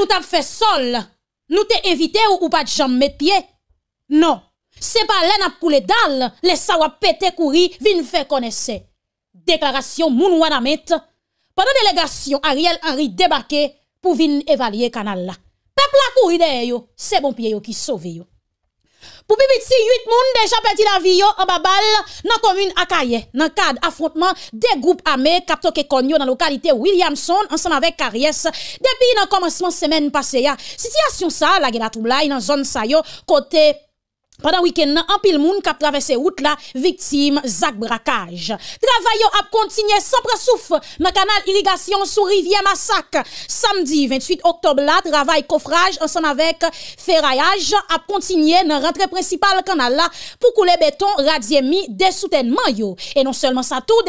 nous t'a fait sol, nous t'es invité ou pas de jambe mes pieds. Non, c'est pas là n'a coulé dalle, les sawa pété courir, vinn faire connaître. Déclaration moun wanamet. Pendant délégation Ariel Henry débarqué pour venir évaluer canal là. Peuple a courir derrière yo, c'est bon pied yo qui sauve yo. Pour pipi si 8 moun déjà perdu la vie yo en babal dans commune Akaye dans cadre affrontement des groupes armés capto ke konyo dans localité Williamson ensemble avec Karies depuis dans commencement semaine passée ya. Situation ça la gela Toublaï dans zone Sayo côté pendant week-end nan en pile moun k'ap traverser route la victime zak braquage. Travail a continué sans pressouffle dans canal irrigation sous rivière Massac. Samedi 28 octobre là travail coffrage ensemble avec ferraillage a continué dans rentrée principale canal là pour couler béton radier mi des soutènement yo et non seulement ça tout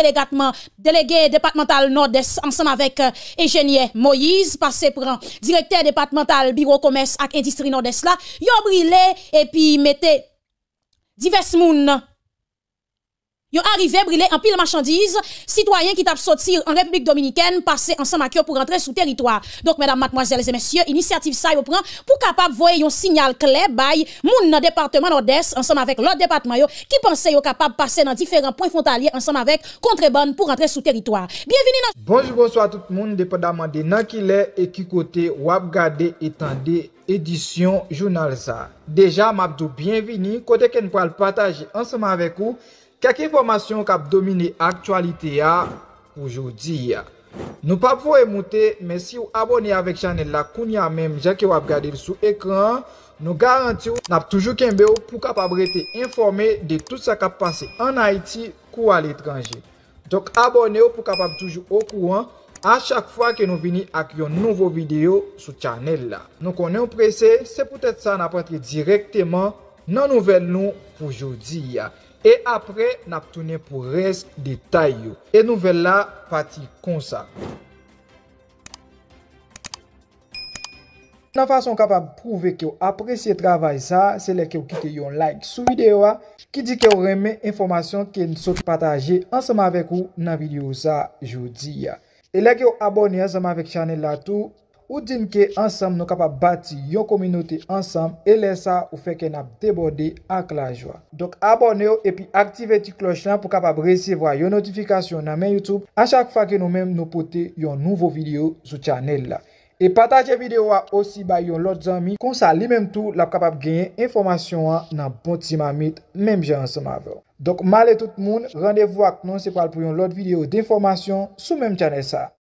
délégué départemental Nord-Est ensemble avec ingénieur Moïse passé prend directeur départemental bureau commerce et industrie Nord-Est là yo brûlé et puis mettez divers moun yo arrivé brûler en pile marchandises, citoyens qui tap sortir en République Dominicaine passer ensemble avec yo pour rentrer sous territoire. Donc mesdames, mademoiselles et messieurs, initiative ça yo prend pour capable voyer un signal clair bay moun dans département Nord-Est ensemble avec l'autre département yo qui pensait yo capable passer dans différents points frontaliers ensemble avec contrebande pour rentrer sous territoire. Bienvenue dans bonjour bonsoir tout le monde dépendamment de nan qui l'est et qui côté Wabgade et tendez édition journal ça. Déjà m'abdou bienvenue côté que nous pourra partager ensemble avec vous. Quelques informations qui ont dominé l'actualité aujourd'hui. Nous ne pouvons pas monter, mais si vous abonnez avec Chanelato, Kounia même, Jacques ou Wabgade sur l'écran, nous garantissons que nous avons toujours qu'un béo pour capable être informé de tout ce qui a passé en Haïti ou à l'étranger. Donc abonnez-vous pour capable toujours au courant à chaque fois que nous venons avec une nouvelle vidéo sur Chanelato. Nous connaissons pressé, c'est peut-être ça nous apprendre directement dans la nouvelle nous pour aujourd'hui. Et après, nous avons tourné pour le reste des détails. Et nous allons la partie comme ça. La façon capable de prouver que vous appréciez le travail, c'est que vous quittez un like sous la vidéo qui dit que vous aimez l'information que nous sommes partagées ensemble avec vous dans la vidéo aujourd'hui. Et là que vous abonnez ensemble avec Chanelato, ou dit que ensemble nous capable bâtir une communauté ensemble et laisse ça ou fait que n'a débordé avec la joie. Donc abonnez-vous et puis activez la cloche là pour capable recevoir une notification dans YouTube à chaque fois que nous même nous porter une nouvelle vidéo sur channel là. Et partagez vidéo aussi par l'autre ami comme ça lui même tout la capable gagner information dans bon timamite même gens ensemble avec. Donc malé tout le monde, rendez-vous avec nous c'est pour une autre vidéo d'information sur même channel ça.